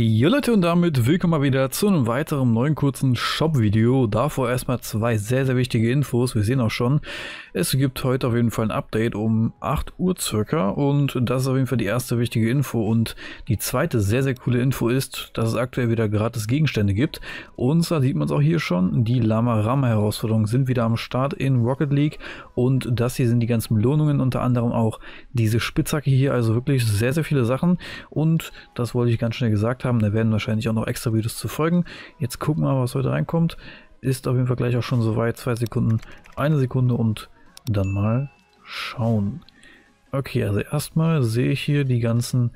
Jo Leute, und damit willkommen mal wieder zu einem weiteren neuen kurzen Shop-Video. Davor erstmal zwei sehr, sehr wichtige Infos. Wir sehen auch schon, es gibt heute auf jeden Fall ein Update um 8 Uhr circa und das ist auf jeden Fall die erste wichtige Info. Und die zweite sehr, sehr coole Info ist, dass es aktuell wieder gratis Gegenstände gibt. Und zwar sieht man es auch hier schon, die Lama-Rama-Herausforderungen sind wieder am Start in Rocket League und das hier sind die ganzen Belohnungen, unter anderem auch diese Spitzhacke hier, also wirklich sehr, sehr viele Sachen und das wollte ich ganz schnell gesagt haben, da werden wahrscheinlich auch noch extra Videos zu folgen. Jetzt gucken wir mal, was heute reinkommt. Ist auf jeden Fall gleich auch schon soweit. 2 Sekunden, 1 Sekunde und dann mal schauen. Okay, also erstmal sehe ich hier die ganzen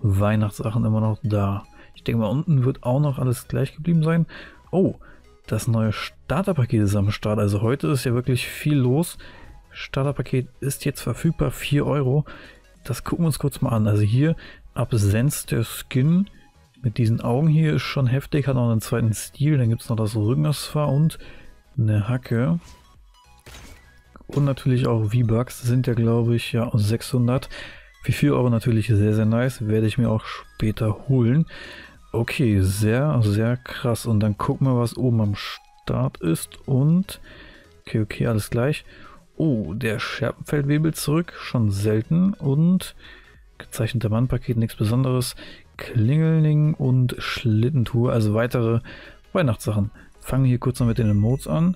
Weihnachtssachen immer noch da. Ich denke mal, unten wird auch noch alles gleich geblieben sein. Oh, das neue Starterpaket ist am Start. Also heute ist ja wirklich viel los. Starterpaket ist jetzt verfügbar, 4 Euro. Das gucken wir uns kurz mal an. Also hier Absenz der Skin. Mit diesen Augen hier ist schon heftig, hat auch einen zweiten Stil, dann gibt es noch das Rückenasphar und eine Hacke. Und natürlich auch V-Bucks sind ja, glaube ich, ja 600. Für 4 Euro natürlich sehr, sehr nice, werde ich mir auch später holen. Okay, sehr, sehr krass. Und dann gucken wir, was oben am Start ist und... Okay, alles gleich. Oh, der Scherpenfeldwebel zurück, schon selten und... Gezeichneter Bandpaket, nichts Besonderes. Klingeling und Schlittentour, also weitere Weihnachtssachen. Fangen hier kurz noch mit den Emotes an.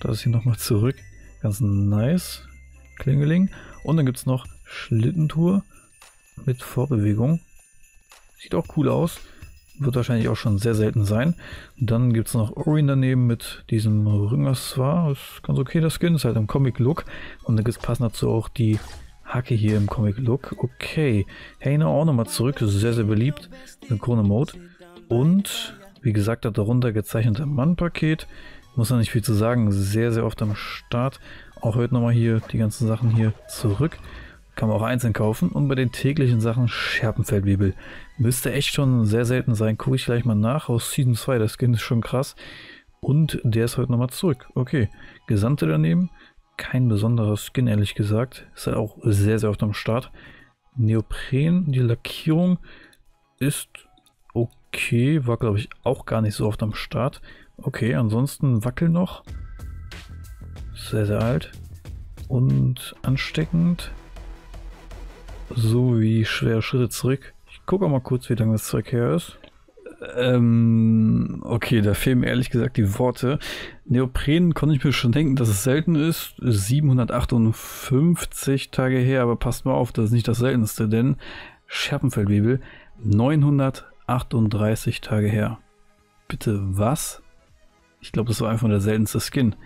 Das ist hier nochmal zurück. Ganz nice. Klingeling. Und dann gibt es noch Schlittentour mit Vorbewegung. Sieht auch cool aus. Wird wahrscheinlich auch schon sehr selten sein. Dann gibt es noch Orin daneben mit diesem Rünger-Swar. Ist ganz okay, das Skin. Ist halt im Comic-Look. Und dann gibt es passend dazu auch die Hacke hier im Comic-Look. Okay. Heine auch nochmal zurück. Sehr, sehr beliebt. Synchrone-Mode. Und, wie gesagt, hat darunter gezeichneter Mann-Paket. Muss da nicht viel zu sagen. Sehr, sehr oft am Start. Auch heute nochmal hier die ganzen Sachen hier zurück. Kann man auch einzeln kaufen. Und bei den täglichen Sachen Scherpenfeldwebel. Müsste echt schon sehr selten sein. Gucke ich gleich mal nach. Aus Season 2. Der Skin ist schon krass. Und der ist heute nochmal zurück. Okay. Gesandte daneben. Kein besonderer Skin, ehrlich gesagt. Ist halt auch sehr, sehr oft am Start. Neopren, die Lackierung ist okay. War, glaube ich, auch gar nicht so oft am Start. Okay, ansonsten Wackel noch. Sehr, sehr alt. Und ansteckend. So wie schwere Schritte zurück. Ich gucke auch mal kurz, wie lange das Zeug her ist. Okay, da fehlen mir ehrlich gesagt die Worte. Neopren konnte ich mir schon denken, dass es selten ist. 758 Tage her, aber passt mal auf, das ist nicht das seltenste, denn Scherpenfeldwebel 938 Tage her. Bitte was? Ich glaube, das war einfach der seltenste Skin.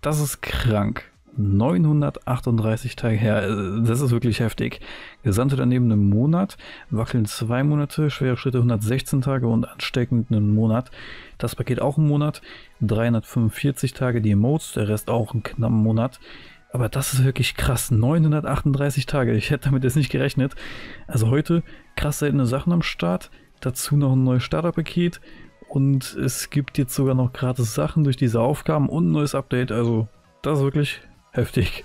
Das ist krank. 938 Tage her, das ist wirklich heftig. Gesandte daneben einen Monat, wackeln 2 Monate, schwere Schritte 116 Tage und ansteckend einen Monat. Das Paket auch einen Monat, 345 Tage die Emotes, der Rest auch einen knappen Monat. Aber das ist wirklich krass, 938 Tage, ich hätte damit jetzt nicht gerechnet. Also heute krass seltene Sachen am Start, dazu noch ein neues Starterpaket und es gibt jetzt sogar noch gratis Sachen durch diese Aufgaben und ein neues Update, also das ist wirklich heftig.